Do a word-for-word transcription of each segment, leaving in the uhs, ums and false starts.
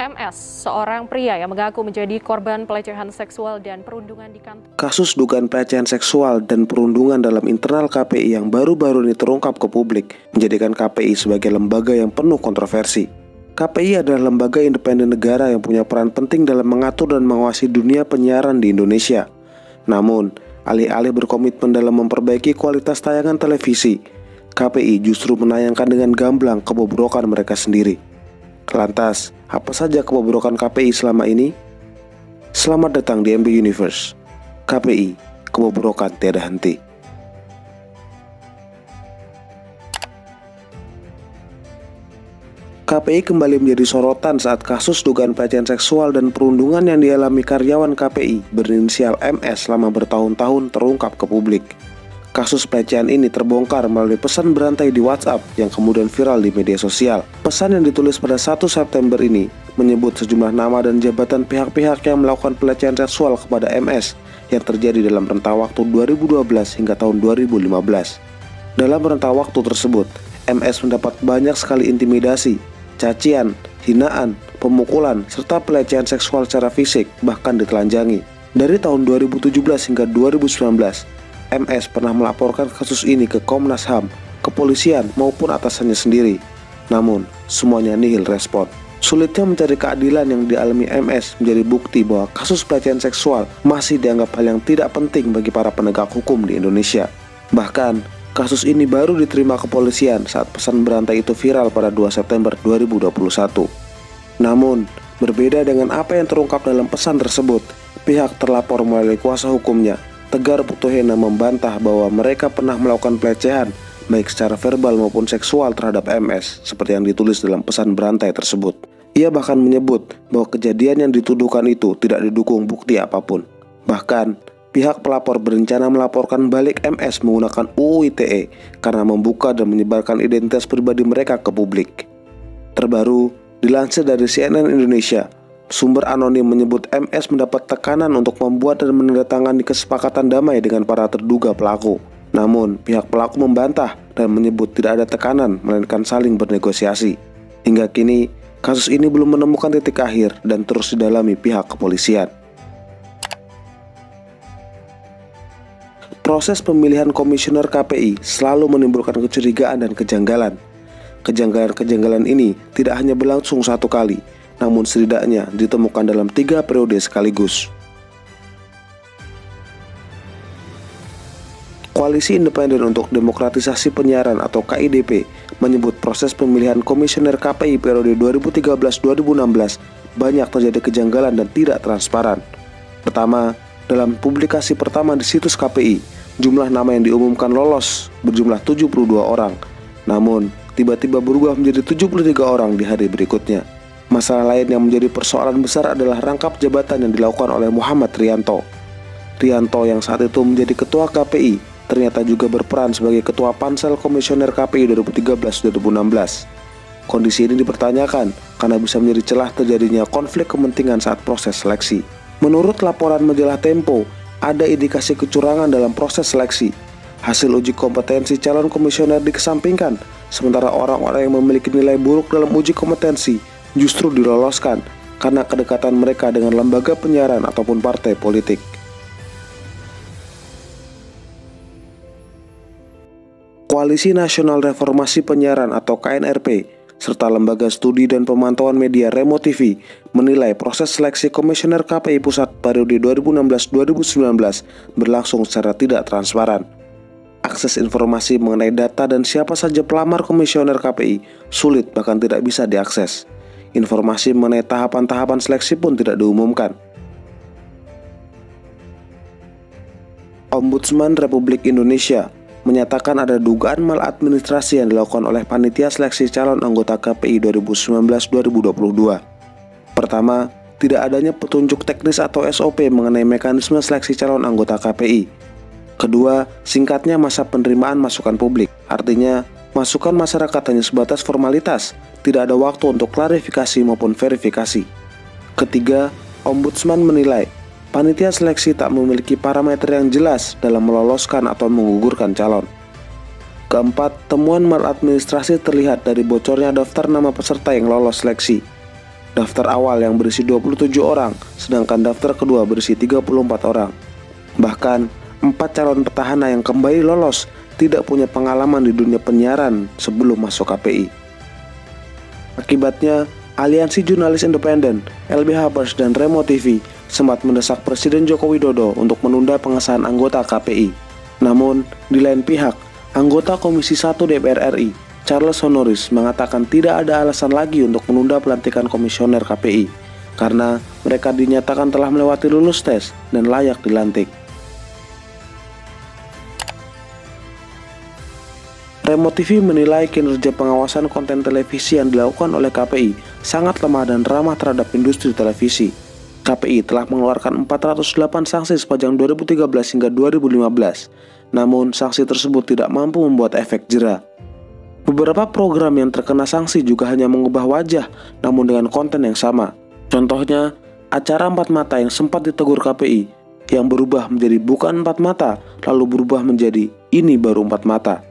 M S, seorang pria yang mengaku menjadi korban pelecehan seksual dan perundungan di kantor. Kasus dugaan pelecehan seksual dan perundungan dalam internal K P I yang baru-baru ini terungkap ke publik, menjadikan K P I sebagai lembaga yang penuh kontroversi. K P I adalah lembaga independen negara yang punya peran penting dalam mengatur dan mengawasi dunia penyiaran di Indonesia. Namun, alih-alih berkomitmen dalam memperbaiki kualitas tayangan televisi, K P I justru menayangkan dengan gamblang kebobrokan mereka sendiri. Lantas, apa saja kebobrokan K P I selama ini? Selamat datang di M D Universe. K P I, kebobrokan tiada henti. K P I kembali menjadi sorotan saat kasus dugaan pelecehan seksual dan perundungan yang dialami karyawan K P I berinisial M S selama bertahun-tahun terungkap ke publik. Kasus pelecehan ini terbongkar melalui pesan berantai di WhatsApp yang kemudian viral di media sosial. Pesan yang ditulis pada satu September ini menyebut sejumlah nama dan jabatan pihak-pihak yang melakukan pelecehan seksual kepada M S yang terjadi dalam rentang waktu dua ribu dua belas hingga tahun dua ribu lima belas. Dalam rentang waktu tersebut, M S mendapat banyak sekali intimidasi, cacian, hinaan, pemukulan, serta pelecehan seksual secara fisik, bahkan ditelanjangi. Dari tahun dua ribu tujuh belas hingga dua ribu sembilan belas, M S pernah melaporkan kasus ini ke Komnas H A M, kepolisian maupun atasannya sendiri. Namun, semuanya nihil respon. Sulitnya mencari keadilan yang dialami M S menjadi bukti bahwa kasus pelecehan seksual masih dianggap hal yang tidak penting bagi para penegak hukum di Indonesia. Bahkan, kasus ini baru diterima kepolisian saat pesan berantai itu viral pada dua September dua ribu dua puluh satu. Namun, berbeda dengan apa yang terungkap dalam pesan tersebut, pihak terlapor melalui kuasa hukumnya, Tegar Putuhena, membantah bahwa mereka pernah melakukan pelecehan baik secara verbal maupun seksual terhadap M S seperti yang ditulis dalam pesan berantai tersebut. Ia bahkan menyebut bahwa kejadian yang dituduhkan itu tidak didukung bukti apapun. Bahkan, pihak pelapor berencana melaporkan balik M S menggunakan U U I T E karena membuka dan menyebarkan identitas pribadi mereka ke publik. Terbaru, dilansir dari C N N Indonesia, sumber anonim menyebut M S mendapat tekanan untuk membuat dan menandatangani kesepakatan damai dengan para terduga pelaku. Namun, pihak pelaku membantah dan menyebut tidak ada tekanan, melainkan saling bernegosiasi. Hingga kini, kasus ini belum menemukan titik akhir dan terus didalami pihak kepolisian. Proses pemilihan komisioner K P I selalu menimbulkan kecurigaan dan kejanggalan. Kejanggalan-kejanggalan ini tidak hanya berlangsung satu kali, namun setidaknya ditemukan dalam tiga periode sekaligus. Koalisi Independen untuk Demokratisasi Penyiaran atau K I D P menyebut proses pemilihan komisioner K P I periode dua ribu tiga belas dua ribu enam belas banyak terjadi kejanggalan dan tidak transparan. Pertama, dalam publikasi pertama di situs K P I, jumlah nama yang diumumkan lolos berjumlah tujuh puluh dua orang, namun tiba-tiba berubah menjadi tujuh puluh tiga orang di hari berikutnya. Masalah lain yang menjadi persoalan besar adalah rangkap jabatan yang dilakukan oleh Muhammad Rianto. Rianto yang saat itu menjadi ketua K P I ternyata juga berperan sebagai ketua pansel komisioner K P I dua ribu tiga belas dua ribu enam belas. Kondisi ini dipertanyakan karena bisa menjadi celah terjadinya konflik kepentingan saat proses seleksi. Menurut laporan majalah Tempo, ada indikasi kecurangan dalam proses seleksi. Hasil uji kompetensi calon komisioner dikesampingkan, sementara orang-orang yang memiliki nilai buruk dalam uji kompetensi justru diloloskan karena kedekatan mereka dengan lembaga penyiaran ataupun partai politik. Koalisi Nasional Reformasi Penyiaran atau K N R P serta Lembaga Studi dan Pemantauan Media Remotivi menilai proses seleksi komisioner K P I Pusat periode dua ribu enam belas dua ribu sembilan belas berlangsung secara tidak transparan. Akses informasi mengenai data dan siapa saja pelamar komisioner K P I sulit, bahkan tidak bisa diakses. Informasi mengenai tahapan-tahapan seleksi pun tidak diumumkan. Ombudsman Republik Indonesia menyatakan ada dugaan maladministrasi yang dilakukan oleh panitia seleksi calon anggota K P I dua ribu sembilan belas dua ribu dua puluh dua. Pertama, tidak adanya petunjuk teknis atau S O P mengenai mekanisme seleksi calon anggota K P I. Kedua, singkatnya masa penerimaan masukan publik, artinya masukan masyarakat hanya sebatas formalitas, tidak ada waktu untuk klarifikasi maupun verifikasi. Ketiga, Ombudsman menilai panitia seleksi tak memiliki parameter yang jelas dalam meloloskan atau menggugurkan calon. Keempat, temuan maladministrasi terlihat dari bocornya daftar nama peserta yang lolos seleksi. Daftar awal yang berisi dua puluh tujuh orang, sedangkan daftar kedua berisi tiga puluh empat orang. Bahkan, empat calon petahana yang kembali lolos tidak punya pengalaman di dunia penyiaran sebelum masuk K P I. Akibatnya, Aliansi Jurnalis Independen, L B H Pers, dan Remotivi sempat mendesak Presiden Joko Widodo untuk menunda pengesahan anggota K P I. Namun, di lain pihak, anggota Komisi satu D P R R I, Charles Honoris, mengatakan tidak ada alasan lagi untuk menunda pelantikan komisioner K P I karena mereka dinyatakan telah melewati lulus tes dan layak dilantik. Remotivi menilai kinerja pengawasan konten televisi yang dilakukan oleh K P I sangat lemah dan ramah terhadap industri televisi. K P I telah mengeluarkan empat ratus delapan sanksi sepanjang dua ribu tiga belas hingga dua ribu lima belas, namun sanksi tersebut tidak mampu membuat efek jera. Beberapa program yang terkena sanksi juga hanya mengubah wajah, namun dengan konten yang sama. Contohnya, acara empat mata yang sempat ditegur K P I, yang berubah menjadi bukan empat mata, lalu berubah menjadi ini baru empat mata.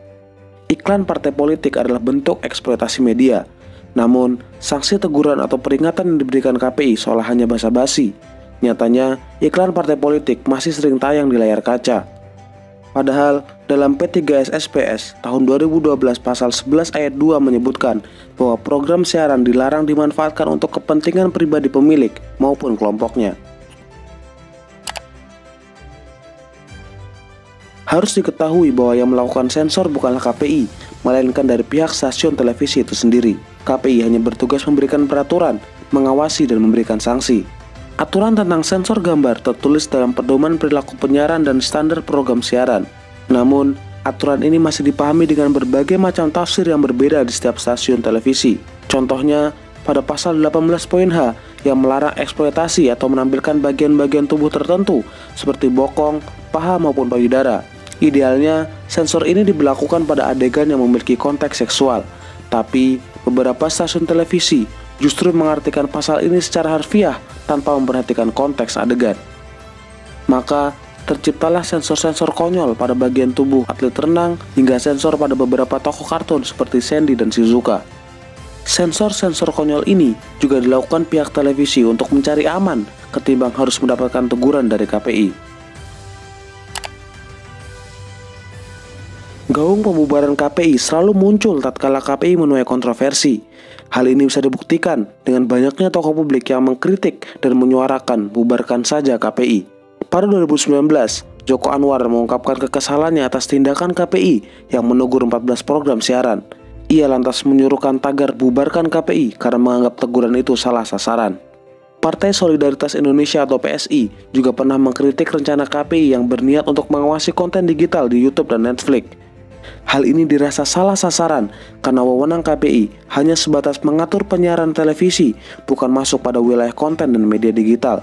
Iklan partai politik adalah bentuk eksploitasi media, namun sanksi teguran atau peringatan yang diberikan K P I seolah hanya basa-basi. Nyatanya, iklan partai politik masih sering tayang di layar kaca. Padahal, dalam P tiga S S P S tahun dua ribu dua belas pasal sebelas ayat dua menyebutkan bahwa program siaran dilarang dimanfaatkan untuk kepentingan pribadi pemilik maupun kelompoknya. Harus diketahui bahwa yang melakukan sensor bukanlah K P I, melainkan dari pihak stasiun televisi itu sendiri. K P I hanya bertugas memberikan peraturan, mengawasi, dan memberikan sanksi. Aturan tentang sensor gambar tertulis dalam Pedoman Perilaku Penyiaran dan Standar Program Siaran. Namun, aturan ini masih dipahami dengan berbagai macam tafsir yang berbeda di setiap stasiun televisi. Contohnya, pada pasal delapan belas H yang melarang eksploitasi atau menampilkan bagian-bagian tubuh tertentu seperti bokong, paha maupun payudara. Idealnya, sensor ini diberlakukan pada adegan yang memiliki konteks seksual. Tapi, beberapa stasiun televisi justru mengartikan pasal ini secara harfiah tanpa memperhatikan konteks adegan. Maka, terciptalah sensor-sensor konyol pada bagian tubuh atlet renang hingga sensor pada beberapa tokoh kartun seperti Sandy dan Shizuka. Sensor-sensor konyol ini juga dilakukan pihak televisi untuk mencari aman ketimbang harus mendapatkan teguran dari K P I. Gaung pembubaran K P I selalu muncul tatkala K P I menuai kontroversi. Hal ini bisa dibuktikan dengan banyaknya tokoh publik yang mengkritik dan menyuarakan bubarkan saja K P I. Pada dua ribu sembilan belas, Joko Anwar mengungkapkan kekesalannya atas tindakan K P I yang menegur empat belas program siaran. Ia lantas menyuruhkan tagar bubarkan K P I karena menganggap teguran itu salah sasaran. Partai Solidaritas Indonesia atau P S I juga pernah mengkritik rencana K P I yang berniat untuk mengawasi konten digital di YouTube dan Netflix. Hal ini dirasa salah sasaran karena wewenang K P I hanya sebatas mengatur penyiaran televisi, bukan masuk pada wilayah konten dan media digital.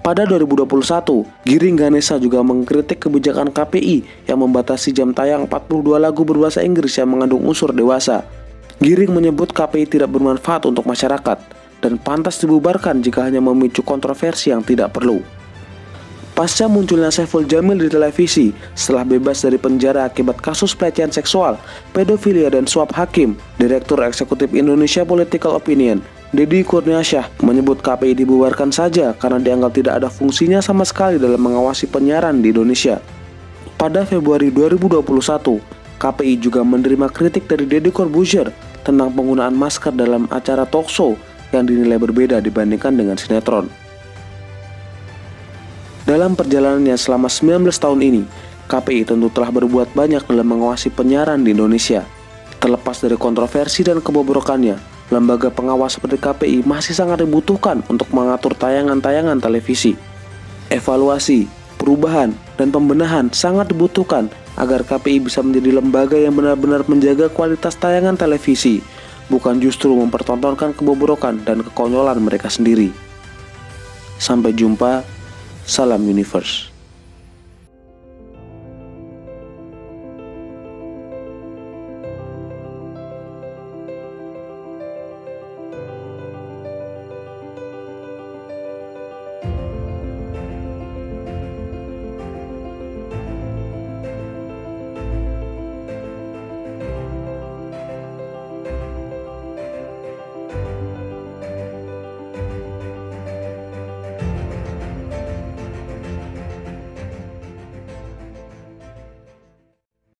Pada dua ribu dua puluh satu, Giring Ganesha juga mengkritik kebijakan K P I yang membatasi jam tayang empat puluh dua lagu berbahasa Inggris yang mengandung unsur dewasa. Giring menyebut K P I tidak bermanfaat untuk masyarakat dan pantas dibubarkan jika hanya memicu kontroversi yang tidak perlu. Pasca munculnya Saiful Jamil di televisi setelah bebas dari penjara akibat kasus pelecehan seksual, pedofilia dan suap hakim, Direktur Eksekutif Indonesia Political Opinion, Dedi Kurniasyah menyebut K P I dibubarkan saja karena dianggap tidak ada fungsinya sama sekali dalam mengawasi penyiaran di Indonesia. Pada Februari dua ribu dua puluh satu, K P I juga menerima kritik dari Dedi Corbuzier tentang penggunaan masker dalam acara talkshow yang dinilai berbeda dibandingkan dengan sinetron. Dalam perjalanannya selama sembilan belas tahun ini, K P I tentu telah berbuat banyak dalam mengawasi penyiaran di Indonesia. Terlepas dari kontroversi dan kebobrokannya, lembaga pengawas seperti K P I masih sangat dibutuhkan untuk mengatur tayangan-tayangan televisi. Evaluasi, perubahan, dan pembenahan sangat dibutuhkan agar K P I bisa menjadi lembaga yang benar-benar menjaga kualitas tayangan televisi, bukan justru mempertontonkan kebobrokan dan kekonyolan mereka sendiri. Sampai jumpa, salam Universe.